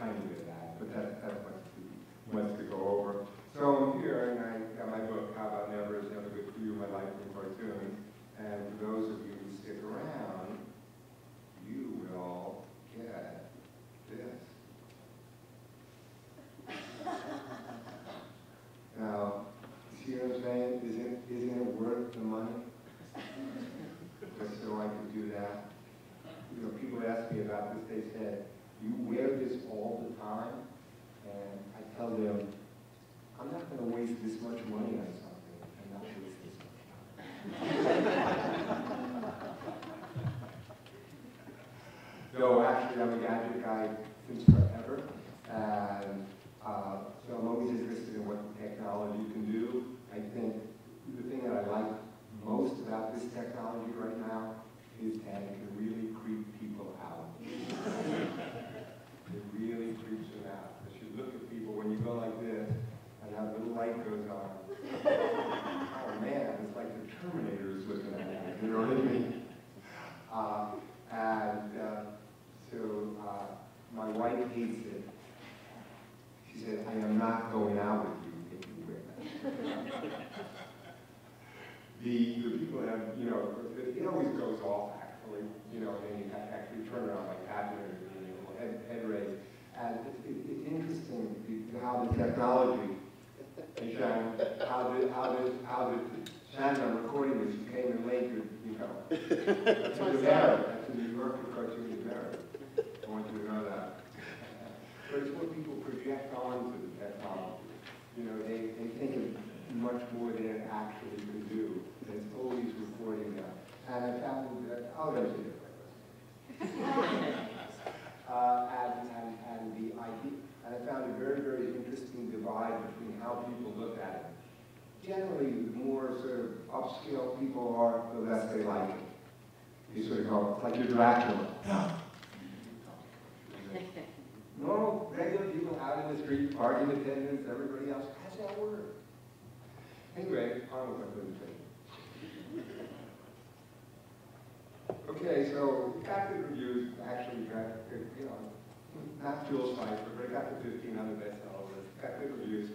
tiny bit of that, but that's much to go over. So I'm here, and I got my book, How About Never Is Never Good for You, My Life in Cartoons. And for those of you who stick around, you will get this. Now, see what I'm saying? Isn't it worth the money? Just so I could do that. You know, people ask me about this. They said, "You wear this all the time," and I tell them, "I'm not going to waste this much money on something. I'm not wasting this much money." No, actually, I'm a gadget guy since forever, and so I'm always interested in what technology can do. I think the thing that I like most about this technology right now is that it can really creep people out. It really creeps them out. Because you look at people when you go like this, and that little light goes on. Oh man, it's like the Terminator is looking at me. You know what I mean? My wife hates it. She said, "I am not going out with you if you wear that." The people have, you know, it always goes off, actually, you know, and then you have to actually turn around like that, and you know, head raise. And it's interesting how the technology, Shannon, I'm recording this, you came in late, you know. That's a New Yorker cartoon is married. I want you to know that. But it's what people project onto the technology. You know, they think of much more than it actually can do. It's always recording that. And I found that, oh, there's a different and I found a very, very interesting divide between how people look at it. Generally, the more sort of upscale people are, the less they like it. You sort of go, it's like you're Dracula. Normal, regular people out in the street, parking attendants, everybody else, how's that work? Anyway, on with my presentation. Okay, so got the reviews, actually got, you know, not Jules Feiffer, but I got the 1500 bestsellers, got the reviews.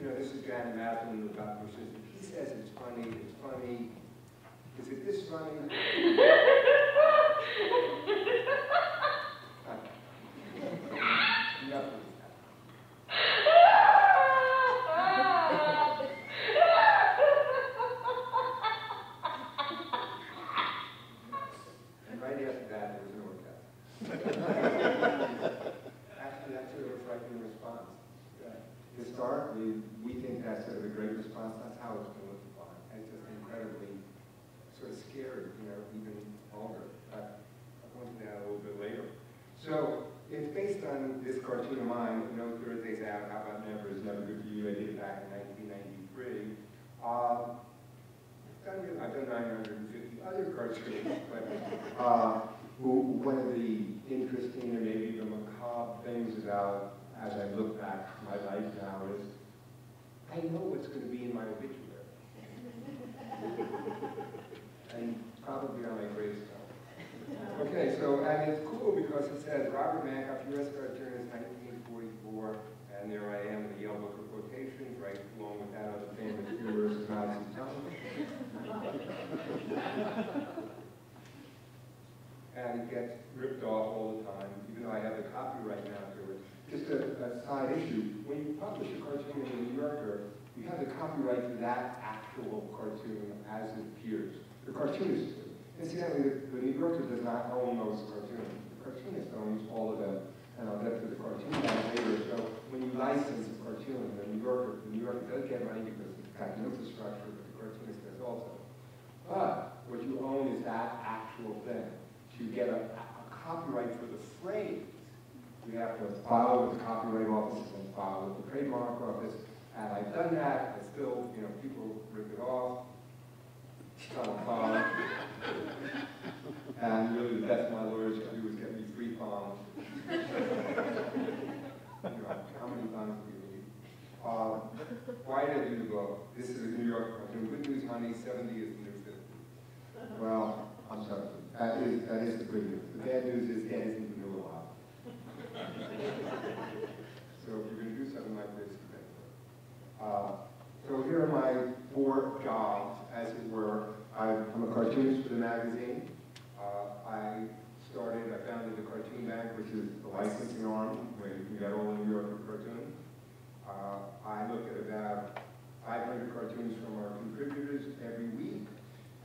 You know, this is Dan Mathlin about persistence. He says it's funny, it's funny. Is it this funny? Nothing. Historically, we think that's sort of a great response. That's how it's been looked upon. It's just incredibly sort of scary, you know, even vulgar. But I'll point to that a little bit later. So it's based on this cartoon of mine, No Thursdays Out, How About Never Is Never Good for You. I did it back in 1993. I've done 950 other cartoons, but one of the interesting or maybe the macabre things about, as I look back at my life now, is I know what's going to be in my obituary. And probably on my gravestone. Okay, so, and it's cool because it says Robert Mankoff, U.S. cartoonist, 1944, and there I am in the Yale Book of Quotations, right along with that other famous universe of Nazi television. And it gets ripped off all the time, even though I have the copyright now to it. Just a side issue, when you publish a cartoon in The New Yorker, you have the copyright to that actual cartoon as it appears. The cartoonist do. Incidentally, the New Yorker does not own those cartoons. The cartoonist owns all of them, and I'll get to the cartoon later. So when you license a cartoon, the New Yorker does get money because it's got infrastructure, but the cartoonist does also. But what you own is that actual thing. You get a copyright for the phrase. You have to file with the Copyright Office and file with the Trademark Office. And I've done that. I still, you know, people rip it off. And really, the best my lawyers can do is get me free palms. You know, how many times do you need? Why did I do the book? This is a New York cartoon. Good news, honey. 70 is the new 50. Well, I'm sorry. That is the good news. The bad news is Dan isn't going to do a lot. magazine. I founded the Cartoon Bank, which is the licensing arm when you got all the New Yorker cartoons. I look at about 500 cartoons from our contributors every week,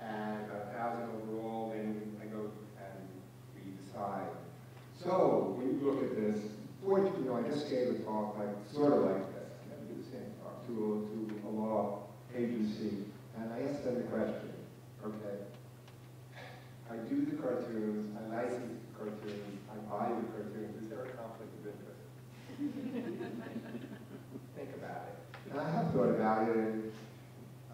and about 1,000 overall, and I go and we decide. So when you look at this, you know, I just gave a talk like sort of like this, I the same talk to a law agency, and I asked them the question, okay, I do the cartoons, I license the cartoons, I buy the cartoons, is there a conflict of interest? Think about it. And I have thought about it, and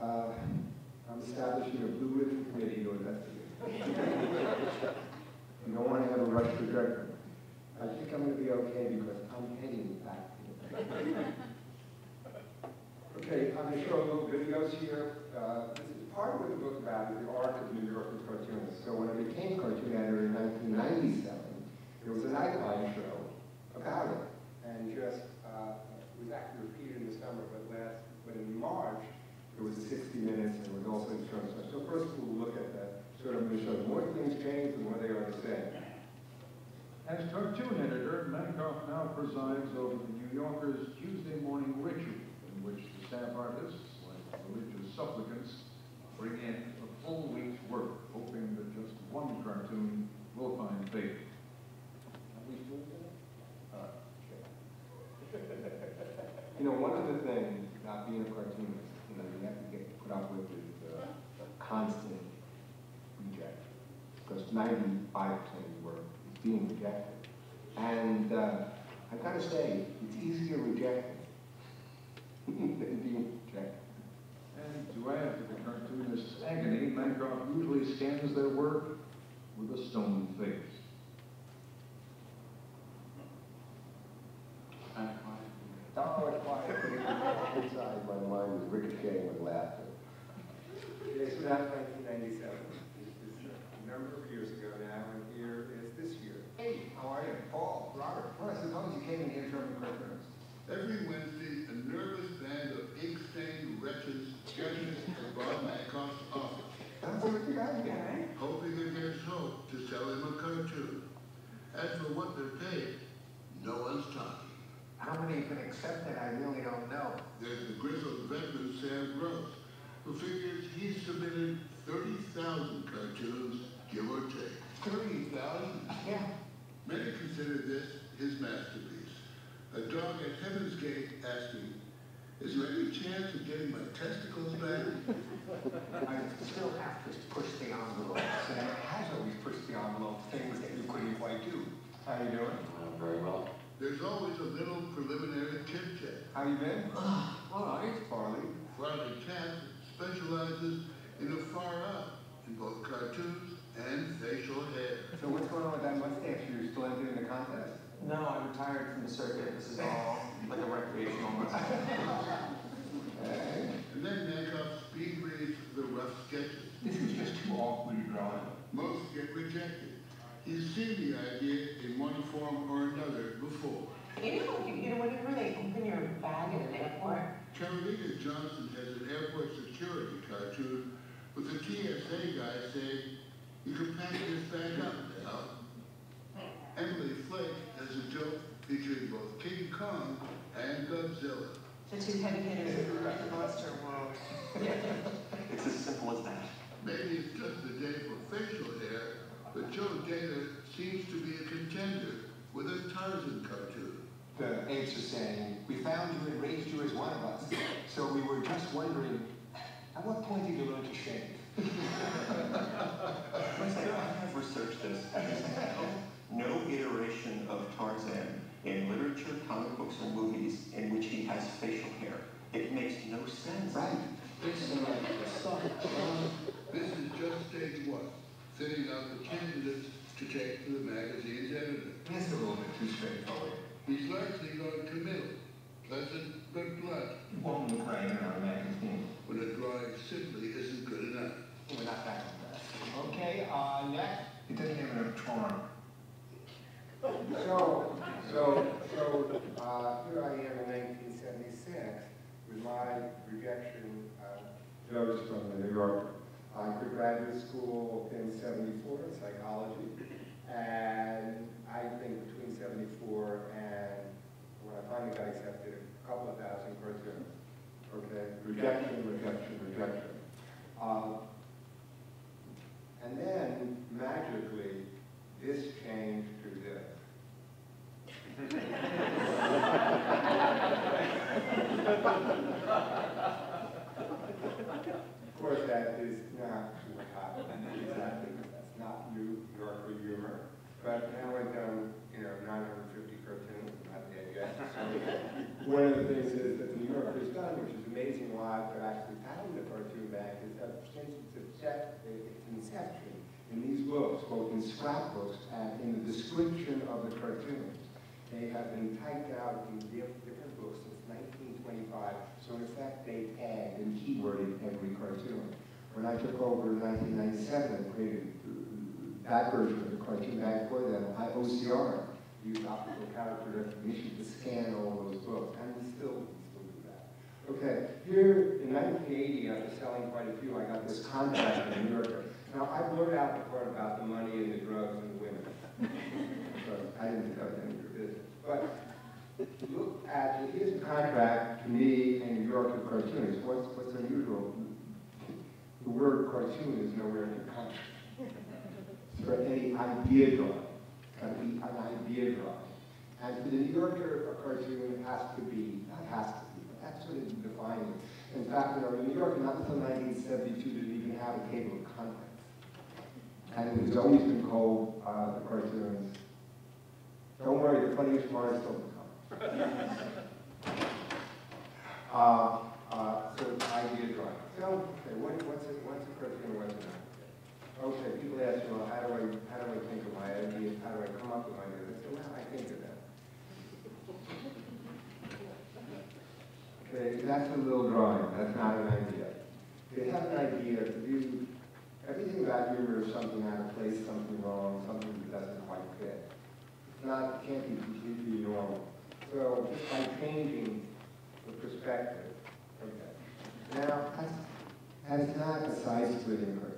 I'm establishing a blue ribbon committee to investigate. You don't want to have a rush to judgment. I think I'm going to be okay because I'm heading back to the bank. Okay, I'm going to show a little videos here. This is part of what the book about is the art of New Yorker cartoonists. So when I became cartoon editor in 1997, there was a nightline show about it, and just it was actually repeated in the summer, but in March it was 60 minutes, and it was also in terms of. So first we'll look at that. Sort of going to show the more things change, the more they are the same. As cartoon editor, Mankoff now presides over the New Yorker's Tuesday morning ritual, in which the staff artists, like religious supplicants, bring in a full week's work, hoping that just one cartoon will find favor. Have we still done it? You know, one of the things, not being a cartoonist, you know, you have to get put up with is a constant rejection, because 95% of work being rejected. And I've got to say, it's easier rejected than being rejected. And to add to the cartoonist's agony, Mankoff usually scans their work with a stone face. And quiet. Inside my mind was ricocheting with laughter. Okay, so that's 1997. A number of years ago now, and here is this year. Hey, how are you? Paul, Robert, well, I suppose you came in here from the cartoons. Every Wednesday, a nervous band of ink-stained wretches judges above Mankoff's office. That's what you got here, eh? Hoping against hope to sell him a cartoon. As for what they're paid, no one's talking. How many can accept it, I really don't know. There's the grizzled veteran Sam Gross, who figures he submitted 30,000 cartoons, give or take. 30,000? Yeah. Many consider this his masterpiece. A dog at Heaven's Gate asking, is there any chance of getting my testicles back? I still have to push the envelope, and it has always pushed the envelope, things that you couldn't quite do. How are you doing? I'm very well. There's always a little preliminary chit-chat. How you been? All right, Farley. Farley Chast specializes in the far out in both cartoons and facial hair. So what's going on with that mustache? You're still entering the contest? No, I'm retired from the circuit. This is all like a recreational mustache. Okay. And then Mankoff speed reads the rough sketches. This is just too awkward to draw. Most get rejected. He's seen the idea in one form or another before. You know, when you really open your bag at an airport. Carolina Johnson has an airport security cartoon with the TSA guy saying, you can pack this back up now. Emily Flake has a joke featuring both King Kong and Godzilla. The two heavy hitters of the monster world. It's as simple as that. Maybe it's just the day for facial hair, but Joe Dana seems to be a contender with a Tarzan cartoon. The apes are saying, we found you and raised you as one of us, so we were just wondering, at what point did you learn to shave? I have researched this. No iteration of Tarzan in literature, comic books, or movies in which he has facial hair. It makes no sense. Right. This is just stage one, sending out the candidates to take to the magazine's editor. That's a little bit too straightforward. He's largely non-committal, pleasant but blunt. You won't look right in our magazine. When a drawing simply isn't good enough. We're not back on that. Okay, next. It doesn't have enough charm. So here I am in 1976 with my rejection of Judge from the New Yorker. to graduate school in 74 in psychology, and I think between 74 and when I finally got accepted, a couple of thousand per term. Okay, rejection. And then, magically, this changed to this. Of course, that is not what happened. Exactly. That's not New Yorker humor. But now I've done, 950 cartoons. I'm not dead yet. So one of the things is that the New Yorker has done, which is amazing why they're actually padding the Cartoon Bank, is that since its inception, in these books, both in scrapbooks and in the description of the cartoons, they have been typed out in different books since 1925. So in effect, they tagged and keyworded every cartoon. When I took over in 1997, I created that version of the Cartoon Bank for them. I OCR, used optical character recognition to scan all those books, and we still do that. Okay, here in 1980, after selling quite a few, I got this contract in New Yorker. Now, I blurred out the part about the money and the drugs and the women. So I didn't tell them your business. But look at it. Here's a contract to me and New Yorker cartoonists. What's unusual? The word cartoon is nowhere in the contract. For any idea drawing. It's got to be an idea drawing. And for the New Yorker, a cartoon has to be, but that's what it defines. In fact, in New Yorker, not until 1972 did it even have a table of contents. And it has always been called the cartoons. Don't worry, the funniest tomorrow is still to come. So idea drawing. So, okay, what's a cartoon or what's not? Okay, people ask me, well, how do I think of my ideas? How do I come up with my ideas? I say, well, I think of that. Okay, that's a little drawing. That's not an idea. They have an idea to do everything about humor is something out of place, something wrong, something that doesn't quite fit. It can't be completely normal. So just by changing the perspective, okay. Now, that's not a side-splitting person.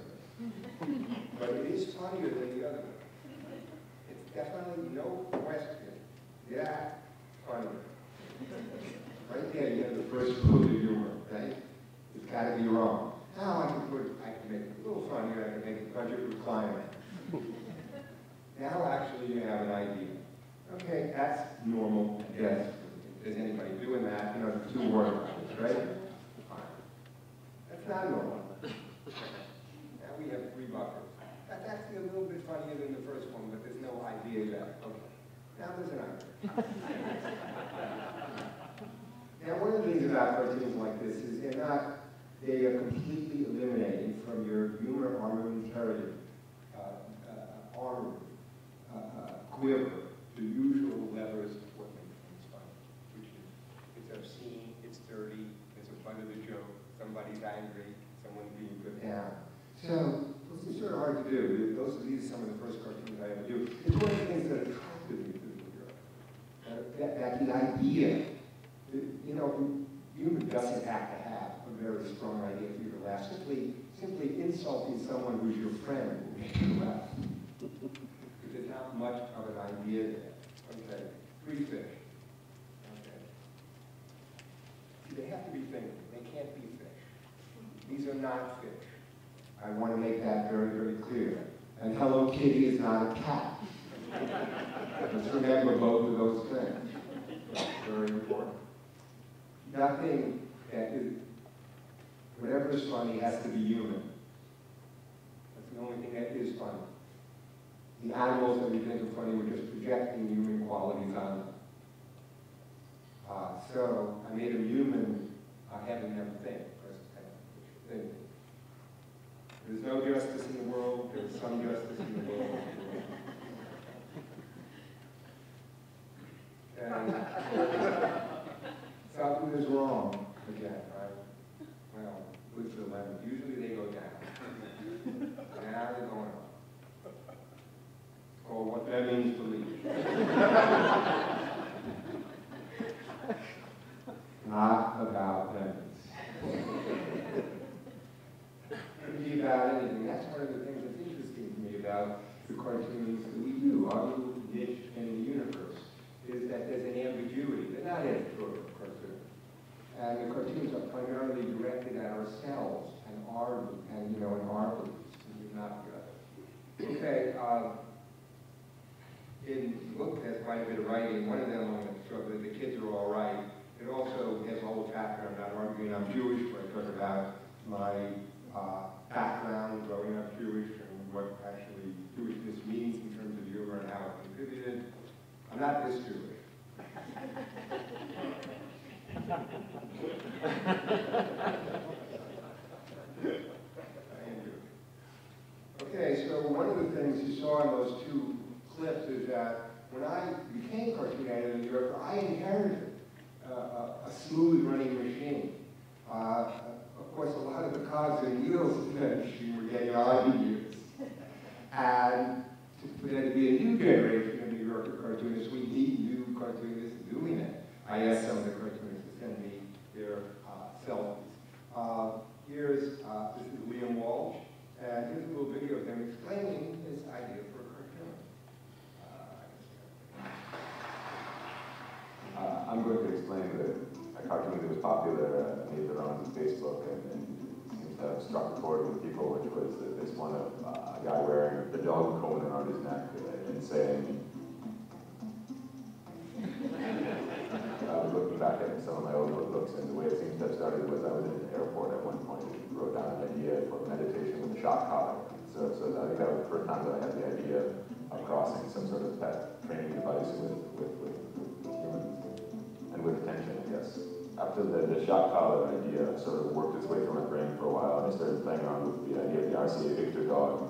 But it is funnier than the other one. It's definitely, no question, yeah, funnier. Right there you have the first clue to humor, right? It's got to be wrong. Now I can make it a little funnier, I can make it budget requirement. Now actually you have an idea. Okay, that's normal, yes. Is anybody doing that? The two word models, right? That's not normal. We have three buckets. That's actually a little bit funnier than the first one, but there's no idea yet. Okay. Now there's an idea. Now one of the things about cartoons like this is they are completely eliminated from your humor armamentarium, quiver, the usual levers of what makes things funny, which is it's obscene, it's dirty, it's a fun of the joke, somebody's angry, someone's being put down. So, it's sort of hard to do. These are some of the first cartoons I ever do. It's one of the things that attracted me to the New Yorker. That the idea, humor doesn't have to have a very strong idea for you to laugh. Simply insulting someone who's your friend will make you laugh. There's not much of an idea there. Okay, three fish. Okay. See, they have to be things. They can't be fish. These are not fish. I want to make that very, very clear. And Hello Kitty is not a cat. Just remember both of those things. That's very important. Nothing that is, whatever is funny has to be human. That's the only thing that is funny. The animals that we think are funny, we're just projecting human qualities on them. So I made them human, I haven't ever think. There's no justice in the world, there's some justice in the world. And something is wrong again, right? Well, with the lemon, usually they go down. Now they're going up. Or what that means to me. Not about lemons. About about the cartoons that we do, our little dish in the universe, is that there's an ambiguity. They're not editorial cartoons. And the cartoons are primarily directed at ourselves and our, and, you know, and our beliefs. We do not go. Okay, in look, there's quite a bit of writing. One of them on the struggle that the kids are all right. It also has a whole chapter about arguing I'm Jewish, where I talk about my background, growing up Jewish, and what actually Jewishness means in terms of humor and how it contributed. I'm not this Jewish. Okay, so one of the things you saw in those two clips is that when I became cartoon editor in New Yorker, I inherited a smooth running machine. Of course, a lot of the cogs and wheels in that machine were getting on to use. And for there to be a new generation of New Yorker cartoonists, we need new cartoonists doing it. I asked some of the cartoonists to send me their selfies. This is Liam Walsh, and here's a little video of him explaining his idea for a cartoon. I'm going to explain a cartoon that was popular, made the rounds on Facebook, and struck a chord with people, which was this one of a guy wearing the dog cone around his neck and saying, I was looking back at some of my old notebooks, and the way it seems to have started was I was in an airport at one point and wrote down an idea for meditation with a shot collar. So I think that was the first time that I had the idea of crossing some sort of pet training device with humans and with attention, I guess. After the shot collar idea sort of worked its way through my brain for a while, and I started playing around with the idea of the RCA Victor dog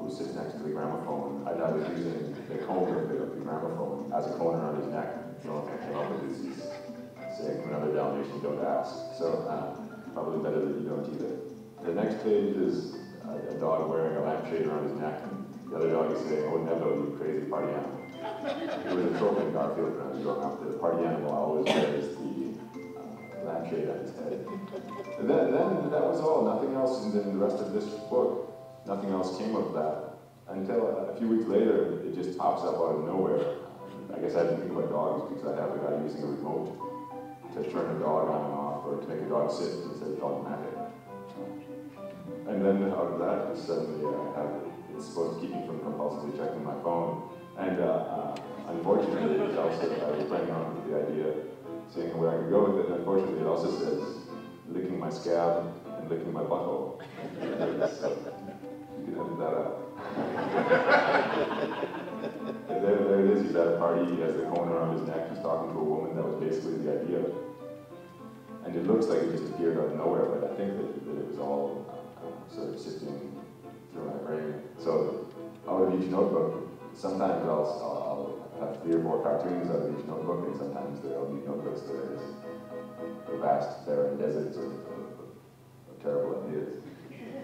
who sits next to the gramophone. I was using the cone of the gramophone as a cone around his neck. So I came up with this saying, another Dalmatian, don't ask. So probably better that you don't either. The next page is a dog wearing a lampshade around his neck. The other dog is saying, oh, never, you crazy party animal. It was a trope in Garfield when I was growing up. The party animal always wears the lampshade on his head. And then that was all. Nothing else in the rest of this book. Nothing else came of that. Until a few weeks later, it just pops up out of nowhere. I guess I didn't think about dogs because I have a guy using a remote to turn a dog on and off or to make a dog sit instead of automatic. And then out of that, suddenly it's supposed to keep me from compulsively checking my phone. And unfortunately, it also, I was playing around with the idea, seeing where I could go with it. Unfortunately, it also says licking my scab and licking my butthole. So you can edit that out. There it is, he's at a party, he has the cone around his neck, he's talking to a woman, that was basically the idea. And it looks like it just appeared out of nowhere, but I think that it was all sort of sifting through my brain. So out of each notebook, sometimes I'll have 3 or 4 cartoons out of each notebook, and sometimes there'll be notebooks that are the vast barren deserts of terrible ideas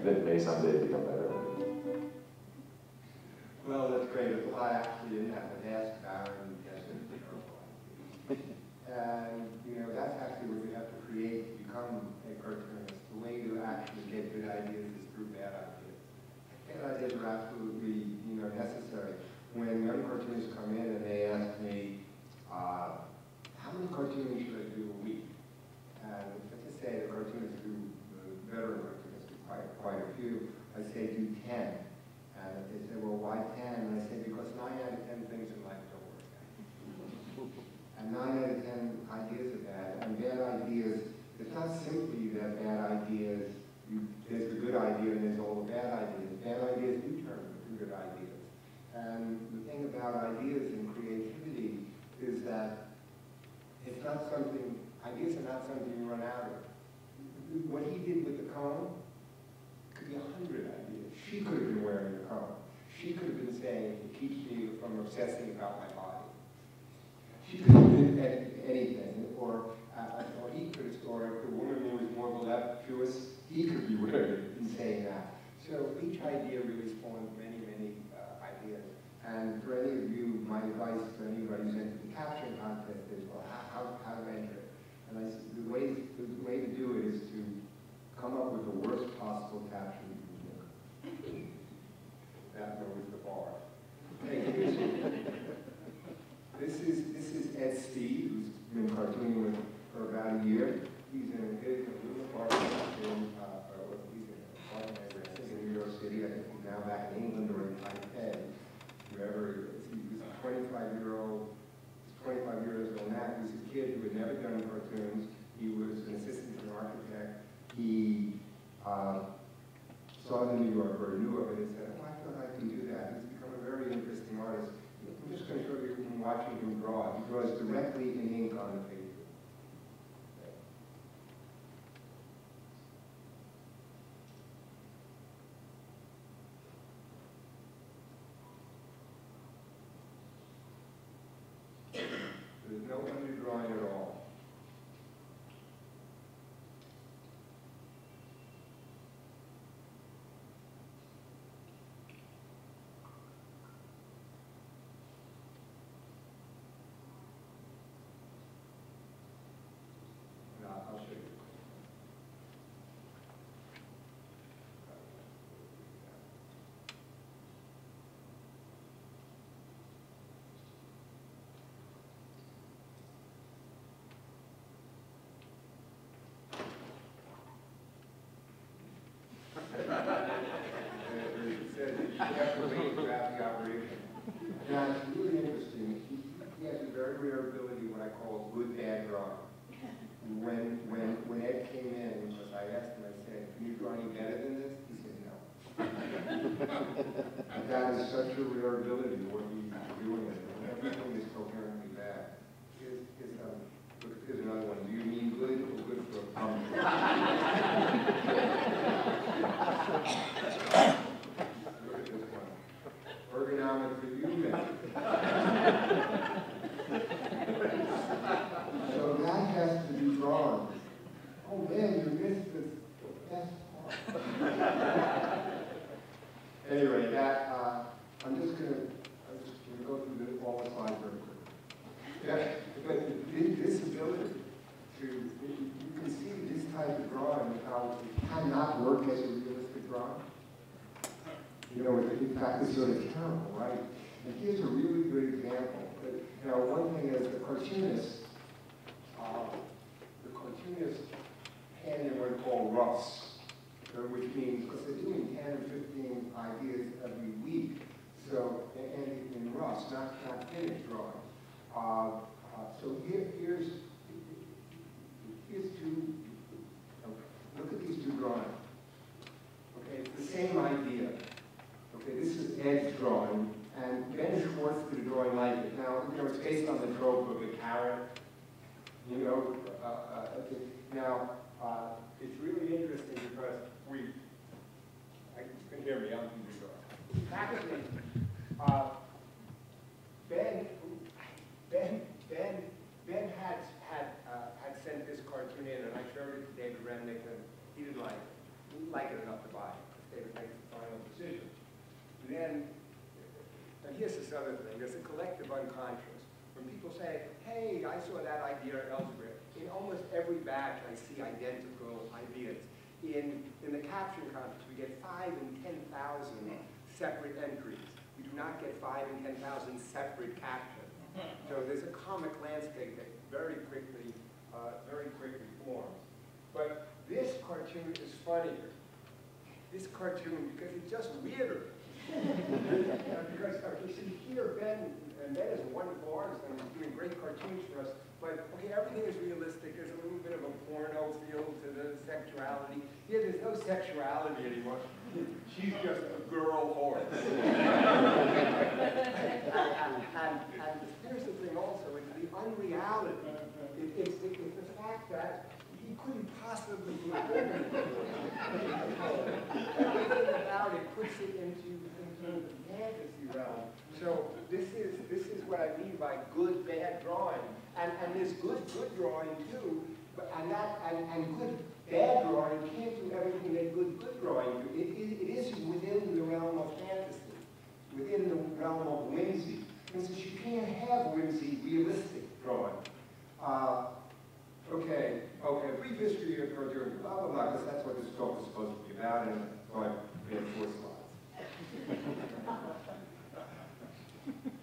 that may someday become better. Well, that's great. There's a lot actually in that vast barren desert. And, you know, that's actually what you have to create to become a cartoonist. The way to actually get good ideas is through bad ideas. Bad ideas are absolutely, you know, necessary. When young cartoonists come in and they ask me, how many cartoons should I do a week? And let's just say the cartoonists do, the veteran cartoonists do quite a few. I say do 10. And they say, well, why 10? And I say, because 9 out of 10 things in life don't work out. And 9 out of 10 ideas are bad. And bad ideas, it's not simply that bad ideas, there's the good idea and there's all the bad ideas. Bad ideas do turn into good ideas. And the thing about ideas and creativity is that it's not something, ideas are not something you run out of. What he did with the cone could be 100 ideas. She could have been wearing a cone. She could have been saying, it keeps me from obsessing about my body. She could have been anything. Or he could have, or if the woman who was more left, she was, he could be wearing and saying that. So each idea really spawns many, many ideas. And for any of you, my advice for anybody who's entered the caption contest is, well, how to enter it. And the way to do it is to come up with the worst possible caption. That was the we were for about a year. He's in his little apartment in, he's in an apartment, I think, in New York City. I think he's now back in England or in Taipei, wherever he was. A 25-year-old, 25 years old now. He was a kid who had never done cartoons. He was an assistant to an architect. He saw the New Yorker, knew of it, and said, "Oh, I feel like I can do that." He's become a very interesting artist. I'm just going to show you from watching him draw. He draws directly in ink on the paper. There's no underdrawing at all. You have to wait throughout the operation. Now, it's really interesting. He has a very rare ability, what I call good bad drawing. When Ed came in, because I asked him, I said, "Can you draw any better than this?" He said, "No." And that is such a rare ability, what he's doing. When everything is coherently bad. Here's another one. Do you mean good or good for a problem? Ergonomic review method. So that has to be drawn. Oh man, you missed this. That's hard. Anyway, that I'm just gonna go through this all the slides very quickly. Yeah, but this ability to you can see this type of drawing how it cannot work as a realistic drawing. You know, in fact, it's sort of terrible, right? And here's a really good example. But, you know, one thing is the cartoonists hand in what are called roughs, which means, because they're doing 10 or 15 ideas every week, so, and in roughs, not finished drawings. So here's two, look at these two drawings. Okay, it's the same idea. Okay, this is Ed's drawing, and Ben Schwartz did a drawing like it. Now, you know, it's based on the trope of a carrot. You know, now, it's really interesting because you can hear me, I'm in the drawing. Actually, Ben had sent this cartoon in, and I showed it to David Remnick, and he didn't like it. He didn't like it enough to buy it, because David makes the final decision. And then, and here's this other thing, there's a collective unconscious. When people say, "Hey, I saw that idea elsewhere," in almost every batch I see identical ideas. In the caption conference, we get 5 and 10,000 separate entries. We do not get 5 and 10,000 separate captions. So there's a comic landscape that very quickly forms. But this cartoon is funnier. This cartoon, because it's just weirder. Because you see here, Ben is a wonderful artist and he's doing great cartoons for us. But okay, everything is realistic. There's a little bit of a porno feel to the sexuality. Yeah, there's no sexuality anymore. She's just a girl horse. And here's the thing also, it's the unreality. It's the fact that he couldn't possibly do it. Everything about it puts it into the fantasy realm. So this is what I mean by good bad drawing, and there's good drawing too, but and good bad drawing can't do everything that good drawing do. It is within the realm of fantasy, within the realm of whimsy. And since you can't have whimsy, realistic drawing. Okay, brief history of cartoons, blah, blah, blah, because that's what this talk is supposed to be about, and so I made 4 slides.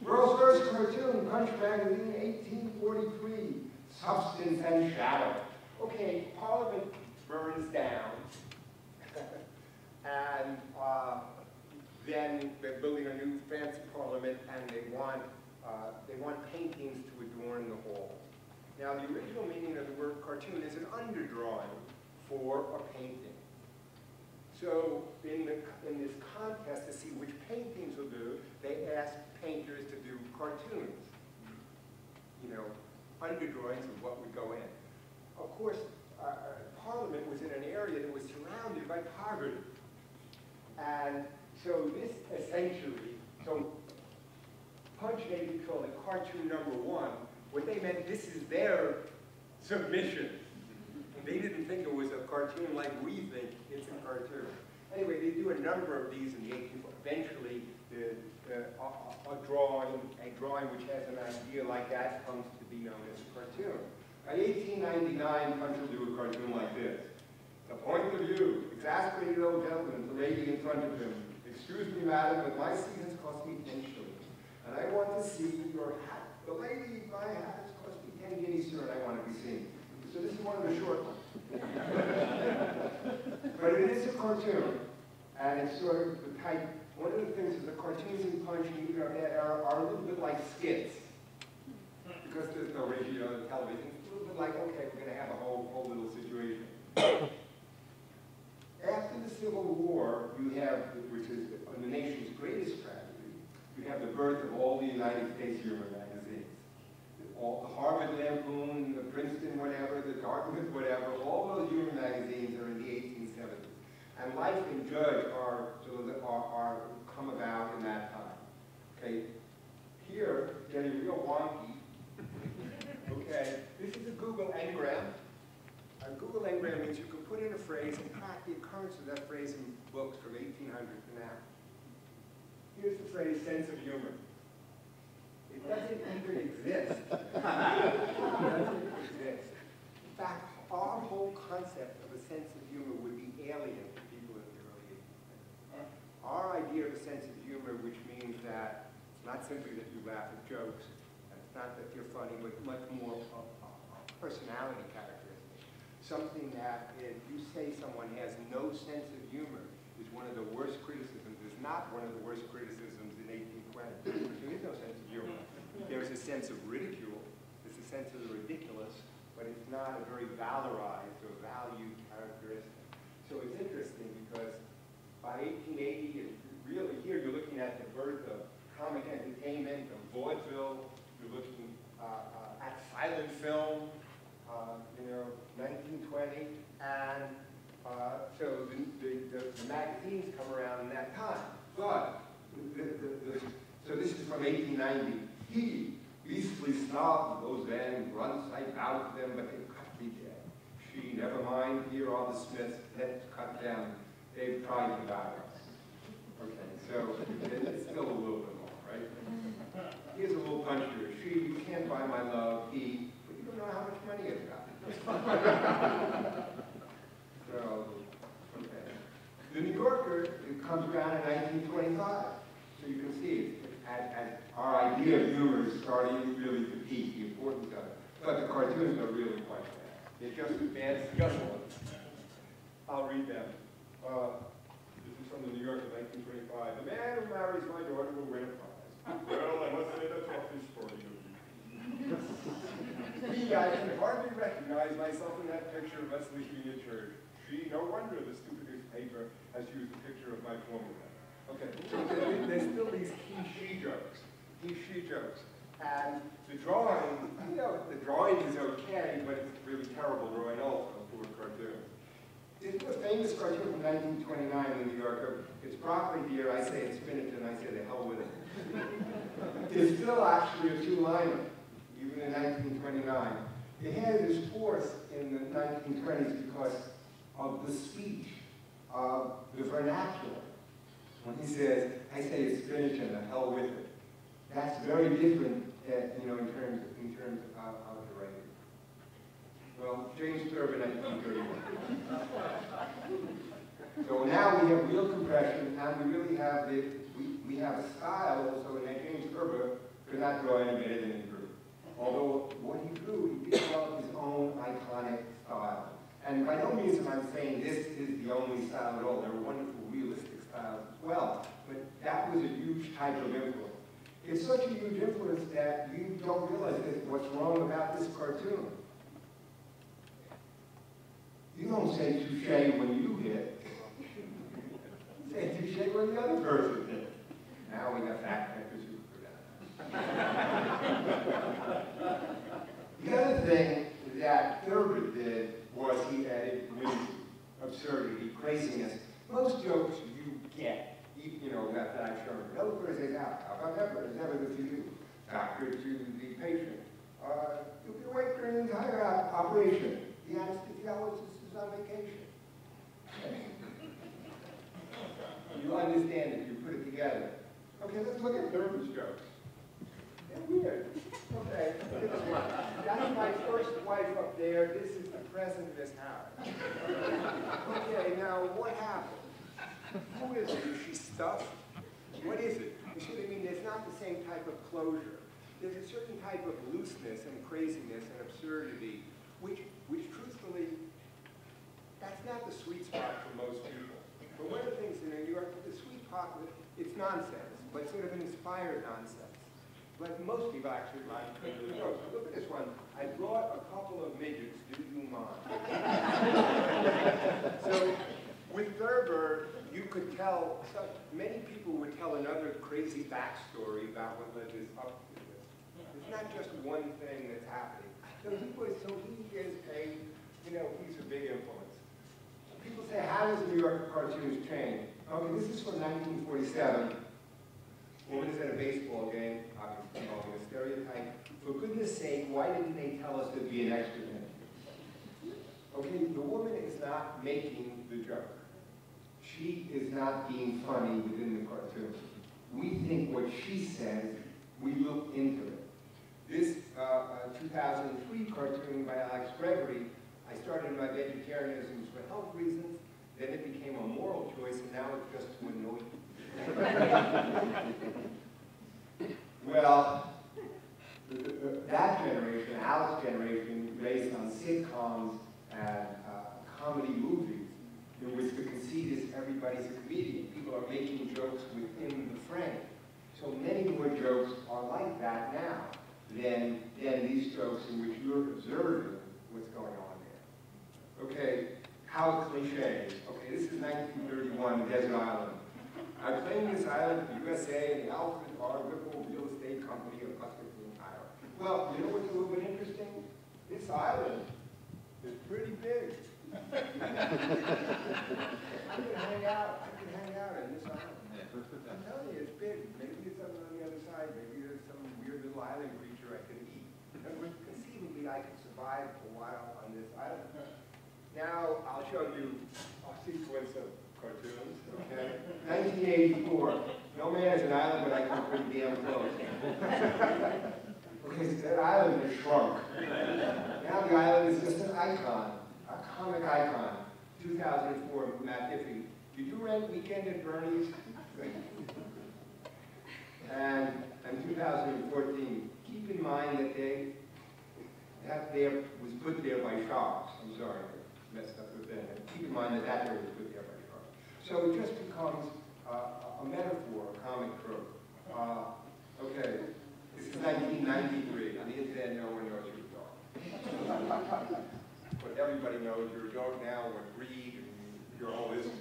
World's first cartoon, Punch magazine, 1843. substance and shadow. Okay, Parliament burns down, and then they're building a new fancy Parliament, and they want paintings to adorn the hall. Now, the original meaning of the word cartoon is an underdrawing for a painting. So in this contest to see which paintings will do, they asked painters to do cartoons, you know, underdrawings of what would go in. Of course, Parliament was in an area that was surrounded by poverty. And so this essentially, so Punch maybe called it cartoon number one. What they meant, this is their submission. They didn't think it was a cartoon like we think it's a cartoon. Anyway, they do a number of these in the 18th. Eventually, a drawing which has an idea like that comes to be known as a cartoon. By 1899, Punch will do a cartoon like this. The point of view, exasperated old gentleman, the lady in front of him. Excuse me, madam, but my seat has cost me 10 shillings, and I want to see your hat. The lady, my hat has cost me 10 guineas, sir, and I want to be seen. So this is one of the short ones. But it is a cartoon, and it's sort of the type. One of the things is the cartoons in Punch and even that era are a little bit like skits, because there's no radio or television. It's a little bit like, okay, we're going to have a whole little situation. After the Civil War, you have, which is the nation's greatest tragedy, you have the birth of all the United States humor magazines. All the Harvard Lampoon, the Princeton whatever, the Dartmouth whatever, all those humor magazines are in the 1870s. And Life and Judge are come about in that time. Okay, here, getting real wonky. Okay, this is a Google Ngram. A Google Ngram means you can put in a phrase and track the occurrence of that phrase in books from 1800 to now. Here's the phrase, sense of humor. It doesn't even exist. It doesn't exist. In fact, our whole concept of a sense of humor would be alien to people in the early 80s. Our idea of a sense of humor, which means that it's not simply that you laugh at jokes, it's not that you're funny, but much more of a personality characteristic. Something that if you say someone has no sense of humor is one of the worst criticisms, is not one of the worst criticisms in 1820. There is no sense of humor. There's a sense of ridicule. There's a sense of the ridiculous, but it's not a very valorized or valued characteristic. So it's interesting because by 1880, really here you're looking at the birth of comic entertainment, of vaudeville, you're looking at silent film, you know, 1920, and so the magazines come around in that time. But, so this is from 1890. He beastly snob, those men, grunts, I bow to them, but they cut me dead. She, never mind, here are the Smiths, let's cut them. They've tried to buy us. Okay, so it's still a little bit long, right? Here's a little puncher. She, you can't buy my love. He, but you don't know how much money I've got. So, okay. The New Yorker, it comes around in 1925. So you can see it. At our idea of humor is starting to really compete, the importance of it. But the cartoons are really quite bad. They're just advanced ones. I'll read them. This is from the New Yorker, 1925. The man who marries my daughter will win a prize. Well, I must say that's awfully sporty of you. Me, I can hardly recognize myself in that picture of us leaving a church. Gee, no wonder the stupid newspaper has used the picture of my former wife. Okay, there's still these he-she jokes. And the drawing, you know, the drawing is okay, but it's really terrible. Roy Knoll, a poor cartoon. This is a famous cartoon from 1929 in the New Yorker. It's broccoli here, I say it's spinach, and I say the hell with it. It's still actually a two-liner, even in 1929. It had its force in the 1920s because of the speech, of the vernacular. When he says, I say it's spinach and the hell with it, that's very different, you know, in terms of the writing. Well, James Thurber, 1931. So now we have real compression, and we really have the, we have a style, so James Thurber could not draw any better than he drew. Although what he drew, he did well. And by no means am I saying this is the only style at all. There are wonderful realistic styles as well, but that was a huge type of influence. It's such a huge influence that you don't realize what's wrong about this cartoon. You don't say touche when you hit. You say touche when the other person hit. Now we got fact checkers who figured that. The other thing that Thurber did was he added absurdity, craziness. Most jokes you get, you know, that I've shown. No Thursdays Out. How about never? It's never good for you. Doctor to the patient. You'll be awake during the entire operation. The anesthesiologist is on vacation. You understand if you put it together. Okay, let's look at Thurber's jokes. They're weird. Okay, that's my first wife up there. This is the president of this house. Okay, now what happened? Who is it? Is she stuffed? What is it? I mean, it's not the same type of closure. There's a certain type of looseness and craziness and absurdity, which truthfully, that's not the sweet spot for most people. But one of the things in New York, the sweet spot, it's nonsense, but sort of an inspired nonsense. But most people actually like the jokes. Look at this one. I brought a couple of midgets. Do you mind? So with Thurber, you could tell, many people would tell another crazy backstory about what led us up to this. It's not just one thing that's happening. So he is a, you know, he's a big influence. People say, how does New York cartoons change? Okay, this is from 1947. Woman is at a baseball game, obviously involving a stereotype. For goodness sake, why didn't they tell us to be an extra man? Okay, the woman is not making the joke. She is not being funny within the cartoon. We think what she says, we look into it. This 2003 cartoon by Alex Gregory, I started my vegetarianism for health reasons, then it became a moral choice, and now it's just to annoy you. Well, that generation, Alex's generation, based on sitcoms and comedy movies, in which the conceit is everybody's a comedian. People are making jokes within the frame. So many more jokes are like that now than these jokes in which you're observing what's going on there. Okay, how cliché. Okay, this is 1931, Desert Island. I claim this island for USA and the Alfred R. Whipple Real Estate Company of Muscatine, Iowa. Well, you know what's a little bit interesting? This island is pretty big. I can hang out on this island. I'm telling you, it's big. Maybe there's something on the other side. Maybe there's some weird little island creature I can eat. Conceivably, I could survive a while on this island. Now, I'll show you a sequence of cartoons, okay? 1984. No man is an island, but I come pretty damn close. Okay, so that island has shrunk. Now the island is just an icon, a comic icon. 2004, Matt Diffie. Did you rent Weekend at Bernie's? And 2014. Keep in mind that that was put there by sharks. I'm sorry, I messed up with that. Keep in mind that there was put there by sharks. So it just becomes a metaphor, a comic trope. Okay, this is 1993. On the internet, no one knows you're a dog. But everybody knows you're a dog now, or a breed, and you're all listening.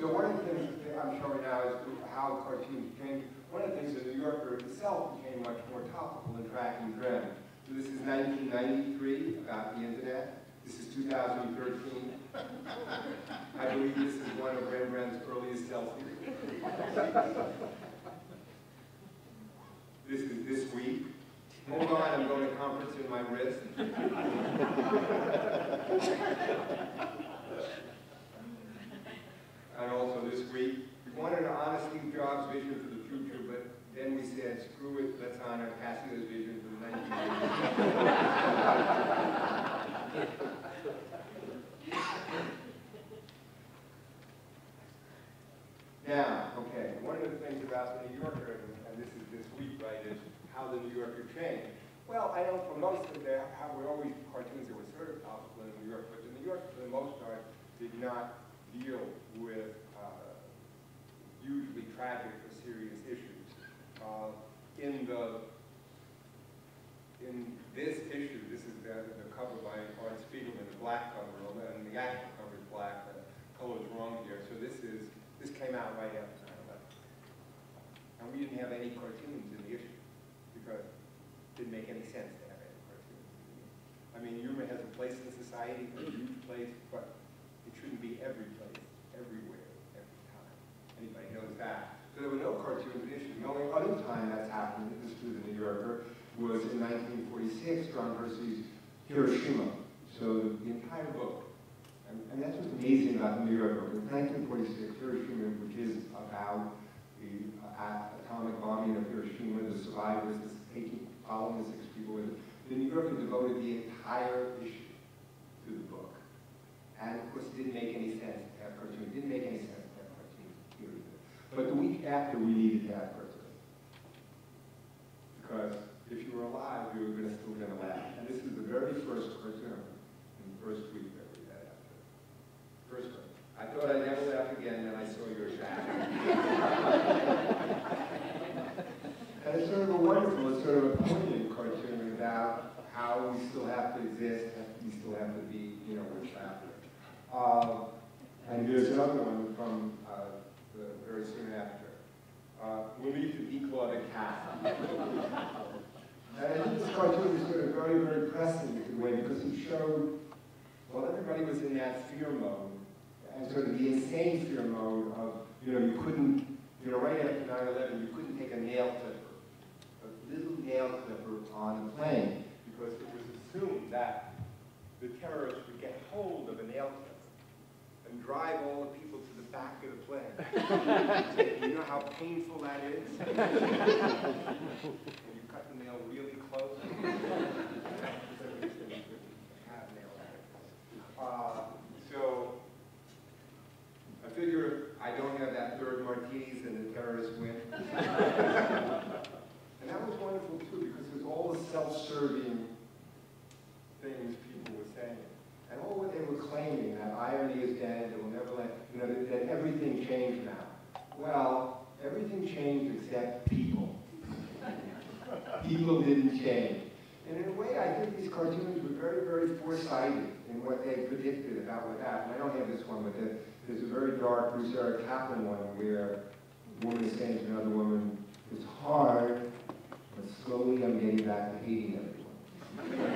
So one of the things that I'm showing now is how cartoons change. One of the things that New Yorker itself became much more topical in tracking trends. So this is 1993, about the internet. This is 2013. I believe this is one of Rembrandt's earliest selfies. This is this week. Hold on, I'm going to conference in my wrist. And also this week, we wanted to honor Steve Jobs' vision for the future, but then we said, screw it, let's honor Cassidy's vision for the 1980s. Now, okay, one of the things about the New Yorker, and this is this week, right, is how the New Yorker changed. Well, I know for most of the, how we're always, cartoons that were sort of topical in New York, but the New York, for the most part, did not deal with usually tragic or serious issues. In this issue, this is the cover by Art Spiegelman, the black cover, and the actual cover is black, the color is wrong here. So this came out right after 9/11. And we didn't have any cartoons in the issue because it didn't make any sense to have any cartoons. I mean, humor has a place in society, a huge place, but it shouldn't be every place, everywhere, every time. Anybody knows that. So there were no cartoons in the issue. The only other time that's happened, this is through the New Yorker, was in 1946, John Hersey's Hiroshima. So the entire book, and that's what's amazing about the New Yorker book. In 1946, Hiroshima, which is about the atomic bombing of Hiroshima, the survivors, following the 6 people with it, the New Yorker devoted the entire issue to the book. And of course, it didn't make any sense to have cartoons. It didn't make any sense to have cartoons. But the week after, we needed to have cartoons. Because if you were alive, you were still going to laugh. And this is the very first cartoon in the first week that we had after. First one. I thought I'd never laugh again, and I saw your laugh. And it's sort of a wonderful, it's sort of a poignant cartoon about how we still have to exist, we still have to be, you know, we're traveling. And there's another one from very soon after. We'll need to declaw the cat. And this cartoon was sort of very, very pressing in a way because it showed, well, everybody was in that fear mode, and sort of the insane fear mode of, you know, you couldn't, you know, right after 9/11, you couldn't take a nail clipper, a little nail clipper on a plane, because it was assumed that the terrorists would get hold of a nail clipper and drive all the people to the back of the plane. You know how painful that is? And you cut the nail really close. So I figure I don't have that third martinis and the terrorists win. And that was wonderful too, because there's all the self-serving things people were saying. And all what they were claiming, that irony is dead, it will never let, you know, that everything changed now. Well, everything changed except people. People didn't change. And in a way, I think these cartoons were very, very foresighted in what they predicted about what happened. I don't have this one, but there's a very dark Bruce Eric Kaplan one where a woman is saying to another woman, it's hard, but slowly I'm getting back to hating everyone.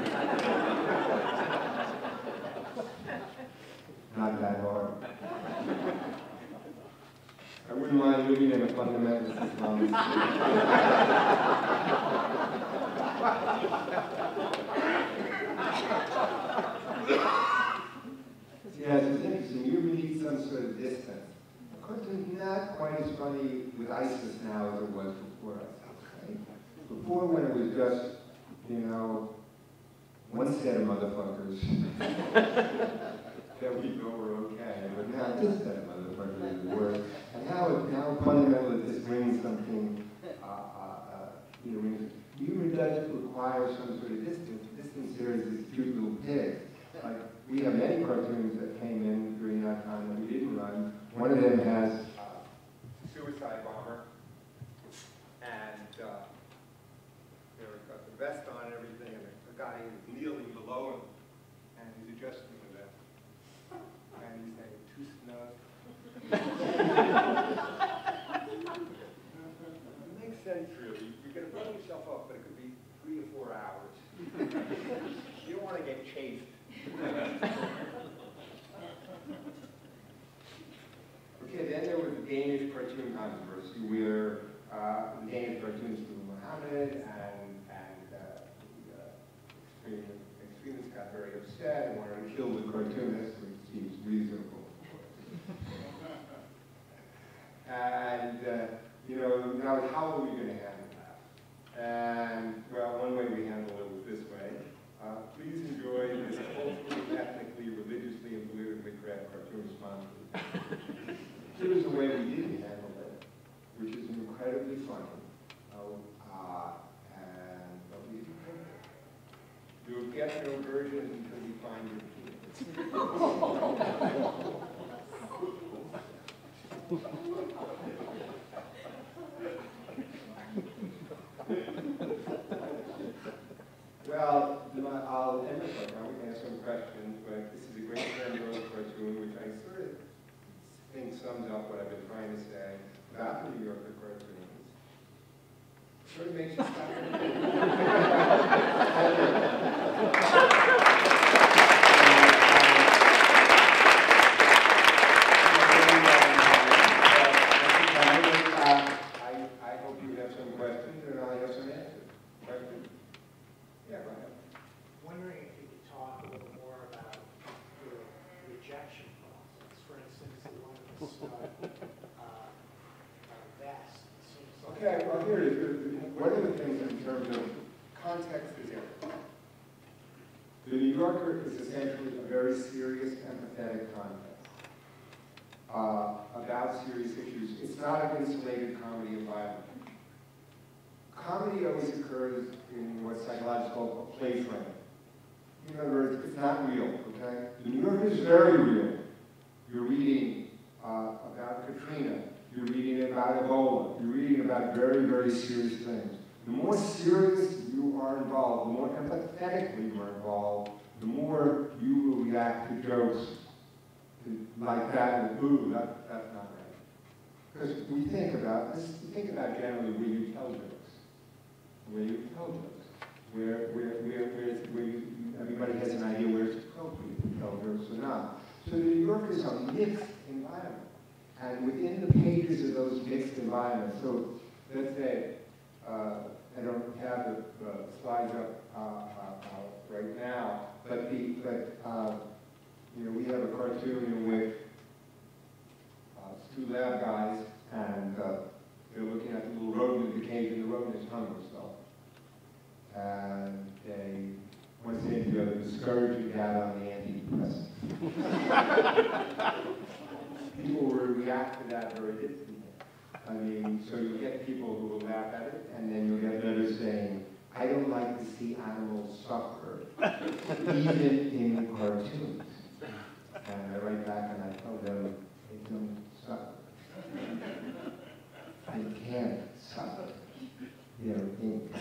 Not that hard. I wouldn't mind living in a fundamentalist Islamic state. Yes, it's interesting. You really need some sort of distance. Of course, it's not quite as funny with ISIS now as it was before ISIS. Right? Before, when it was just, you know, one set of motherfuckers. That we know we're okay, but now this set of motherfuckers is worse. And now fundamentally this brings something, you know, humor does require some sort of distance. Distance here is this cute little pig. Like, we have many cartoons that came in during that time that we didn't run. One of them has a suicide bomber, and you know, he's got the vest on and everything, and a guy is kneeling below him, and he's adjusting. And he's saying, too snug. It makes sense, really. You're going to burn yourself up, but it could be 3 or 4 hours. You don't want to get chased. Okay, then there was the Danish cartoon controversy, where the Danish cartoons were Muhammad, and extremists got very upset and wanted to kill the cartoonist. Seems reasonable. And, you know, now how are we going to handle that? And, well, one way we handle it was this way. Please enjoy this culturally, ethnically, religiously, and politically correct cartoon response. Here's the way we didn't handle it, which is incredibly funny. And, but we didn't handle it. You'll get no version until you find your penis. Well, I'll end this right now. We can ask some questions, but this is a great parallel cartoon, which I sort of think sums up what I've been trying to say about the New Yorker cartoons. Sort of makes you stop. Okay, well, here it is. One of the things in terms of context is everything. The New Yorker is essentially a very serious and pathetic contest about serious issues. It's not an insulated comedy of violence. Comedy always occurs in what's psychological play frame. In other words, it's not real, okay? The New Yorker is very real. You're reading about Katrina. You're reading about Ebola. You're reading about very, very serious things. The more serious you are involved, the more empathetically you are involved, the more you will react to jokes like that. And, ooh, that's not right. Because we think about this. We think about generally where you tell jokes, where everybody has an idea where it's appropriate to tell jokes or not. So the New Yorker is a mixed environment. And within the pages of those mixed environments, so let's say, I don't have the slides up right now, but you know, we have a cartoon in which two lab guys, and they're looking at the little rodent in the cage, and the rodent is hung himself. And they, one thing or the other, discouraged the dad on the antidepressant. People will react to that very differently. I mean, so you'll get people who will laugh at it, and then you'll get letters saying, I don't like to see animals suffer, even in cartoons. And I write back and I tell them, they don't suffer. I can't suffer. They're ink.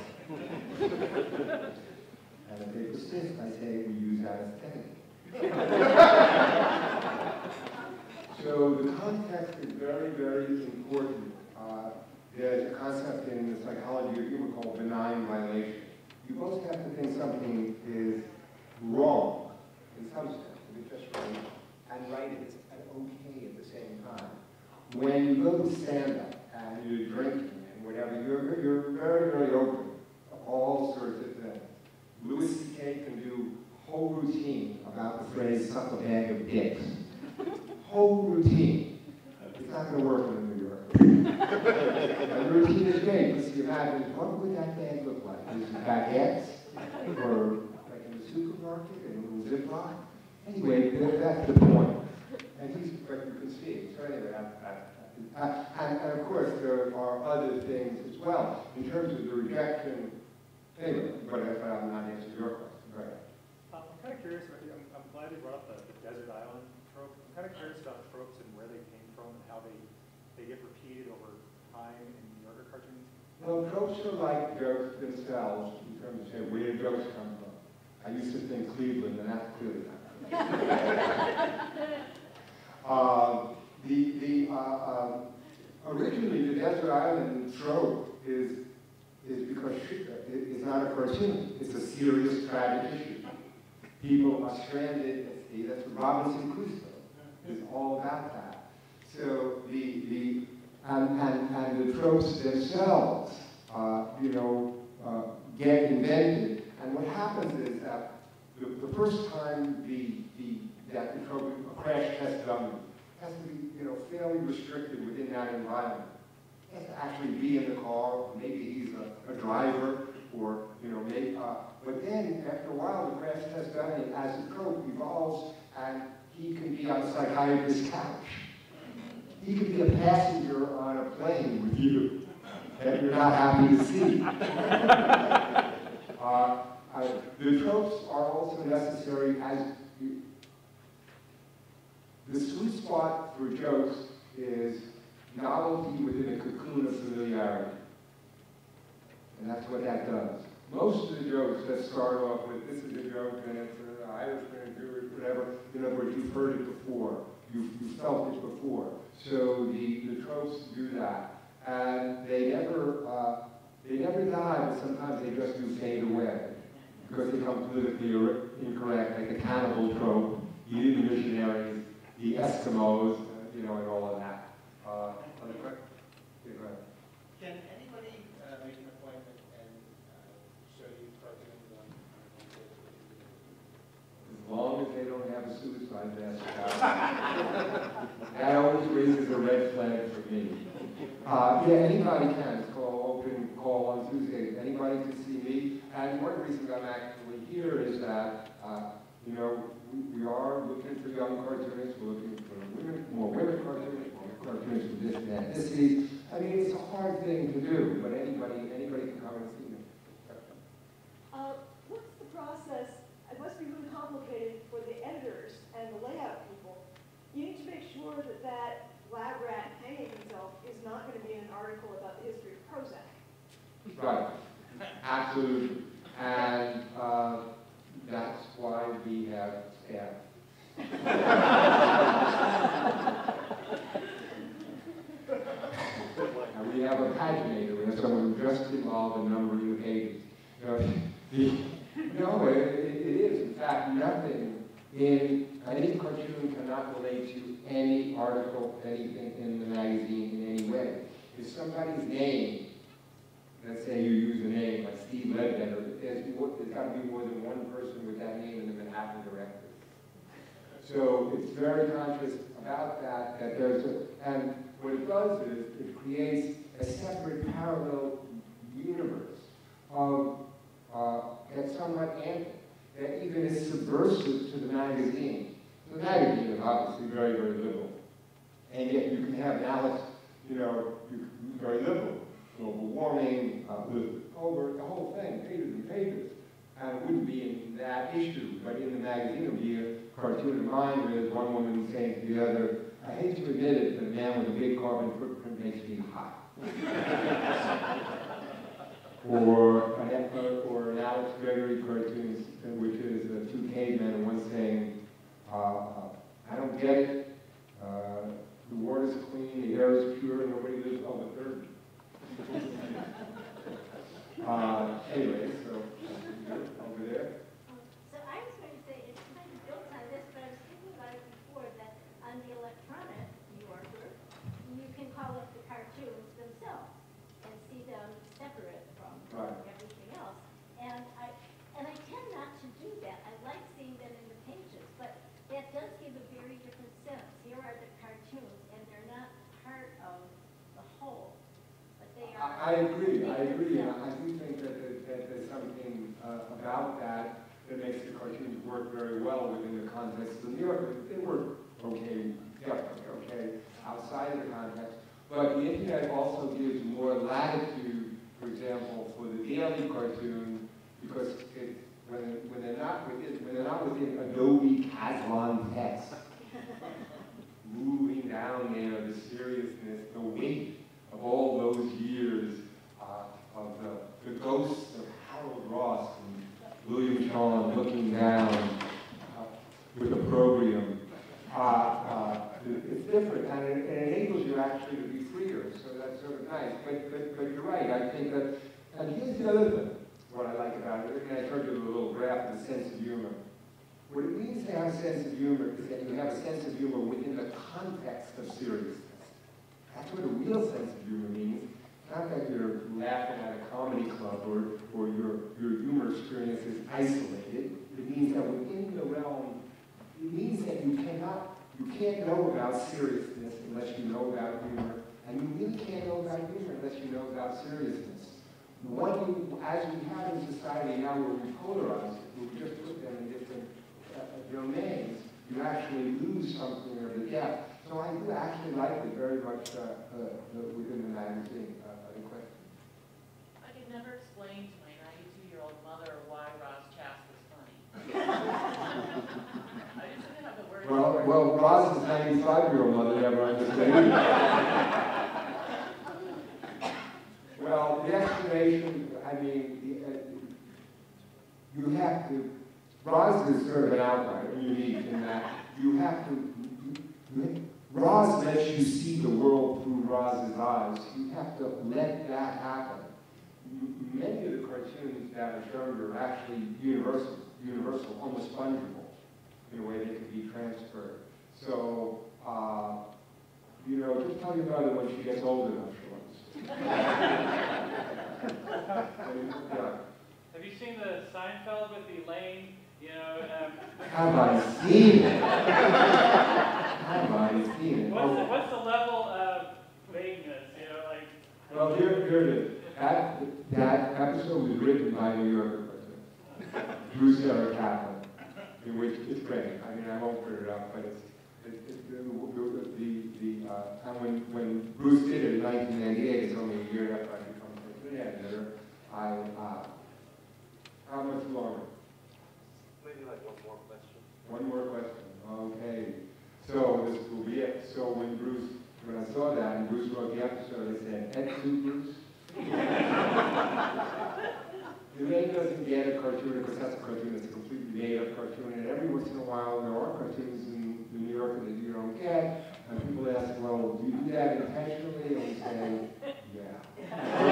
And if they persist, I say, we use anesthetic. So the context is very, very important. There's a concept in the psychology of humor called benign violation. You both have to think something is wrong in some sense, if it's just wrong, and right if it's okay at the same time. When you go to stand-up and you're drinking and whatever, you're very, very open to all sorts of things. Louis C.K. can do a whole routine about the phrase, suck a bag of dicks. Whole routine. It's not going to work in a New Yorker. A routine is great because you imagine what would that bag look like? Is it baguettes or like in the supermarket and a little Ziploc? Anyway, that's the point. And he's what you can see. So anyway, and of course there are other things as well in terms of the rejection thing. But I'm not answering your question, right? I'm kind of curious. I'm glad you brought up the desert island. I'm kind of curious about tropes and where they came from and how they get repeated over time in New Yorker cartoons. Well, tropes are like jokes themselves in terms of, say, where do jokes come from? I used to think Cleveland, and that's clearly not. Originally, the desert island trope is because it's not a cartoon. It's a serious, tragic issue. People are stranded. That's Robinson Crusoe. It's all about that. So the tropes themselves, you know, get invented. And what happens is that the first time that the trope, a crash test dummy, has to be, you know, fairly restricted within that environment. It has to actually be in the car, or maybe he's a driver, or, you know, maybe. But then after a while, the crash test dummy, as the trope evolves, and he can be on a psychiatrist's couch. He can be a passenger on a plane with you that you're not happy to see. The tropes are also necessary as The sweet spot for jokes is novelty within a cocoon of familiarity. And that's what that does. Most of the jokes that start off with, this is a joke, and it's, I was going to do it, whatever. In other words, you've heard it before. You've felt it before. So the tropes do that. And they never die, but sometimes they just do fade away. Because they become politically incorrect, like the cannibal trope, the Indian missionaries, the Eskimos, you know, and all of that. Other questions? Yeah, go ahead. Can anybody make an appointment and show you Cartoon Bank? As long as they don't have a suicide vest. That always raises a red flag for me. Yeah, anybody can. It's called open call on Tuesdays. Anybody can see me. And one reason that I'm actually here is that, you know, we are looking for young cartoonists. We're looking for women, more women cartoonists, more cartoonists with different ethnicities. I mean, it's a hard thing to do, but anybody can come and see me. What's the process? It must be really complicated for the editors and the layout people. You need to make sure that that lab rat hanging himself is not going to be in an article about the history of Prozac. Right. Absolutely. And that's why we have staff. And we have a paginator. We have someone who's just involved in numbering the pages. You know, it is, in fact, nothing in any cartoon cannot relate to any article, anything in the magazine in any way. If somebody's name, let's say you use a name like Steve Ledbetter, there's got to be more than one person with that name in the Manhattan directory. So it's very conscious about that, and what it does is it creates a separate parallel universe of that's somewhat anti, that even is subversive to the magazine. The magazine is obviously very, very liberal. And yet you can have an Alex, you know, very liberal, global warming, over the whole thing, pages and pages. And it wouldn't be in that issue, but in the magazine it would be a cartoon of mine where there's one woman saying to the other, I hate to admit it, but a man with a big carbon footprint makes me hot. Or an Alex Gregory cartoon, which is two cavemen, and one saying, I don't get it. The water's clean, the air is pure, nobody lives on the third. Anyway, so over there. So I was going to say, it's kind of built on this, but I was thinking about it before, that on the electronic New Yorker, you can call up the cartoons themselves and see them separate. Right. Everything else, and I tend not to do that. I like seeing them in the pages, but that does give a very different sense. Here are the cartoons, and they're not part of the whole, but they are. I agree. I do think that there's something about that makes the cartoons work very well within the context of New Yorker. They work okay, definitely okay, outside of the context. But the internet also gives more latitude. For example, for the daily cartoon, because when they're not within Adobe Caslon text, moving down there, the seriousness, the weight of all those years of the ghosts of Harold Ross and William Shawn looking down with opprobrium, it's different, and it enables you actually to be freer, so that's sort of nice. But you're right, I think that, and here's the other thing, what I like about it, and I showed you a little graph of the sense of humor. What it means to have a sense of humor is that you have a sense of humor within the context of seriousness. That's what a real sense of humor means. Not that you're laughing at a comedy club or your humor experience is isolated. It means that within the realm, it means that you can't know about seriousness unless you know about humor, and you really can't know about humor unless you know about seriousness. As we have in society now where we polarize, where we just put them in different domains, you actually lose something of the depth. So I do actually like it very much within the magazine. Any questions? I could never explain to my 92-year-old mother why Roz Chast was funny. I just didn't have the word. Well, Roz's 95-year-old mother never understood. Well, the explanation, I mean, you have to, Roz is sort of an outlier, unique in that you have to, Roz lets you see the world through Roz's eyes. You have to let that happen. Many of the cartoons that are shown are actually universal, almost fungible, in a way they can be transferred. So, you know, just tell your mother when she gets old enough, she wants. Yeah. Have you seen the Seinfeld with Elaine? You know, have I seen it? Have I seen it? What's the level of vagueness? You know, like. Well, here it is. That episode was written by New Yorker, Bruce Eric Kaplan, in which it's great. I mean, I won't put it up, but and when Bruce did it in 1998, it's only a year after I become a Cincinnati editor. How much longer? Maybe like one more question. One more question. Okay. So this will be it. So when I saw that and Bruce wrote the episode, I said, "Ed to Bruce." Elaine doesn't get a cartoon because that's a cartoon that's a completely made up cartoon, and every once in a while there are cartoons in New York that you don't get, and people ask, well, do you do that intentionally? And we say, yeah.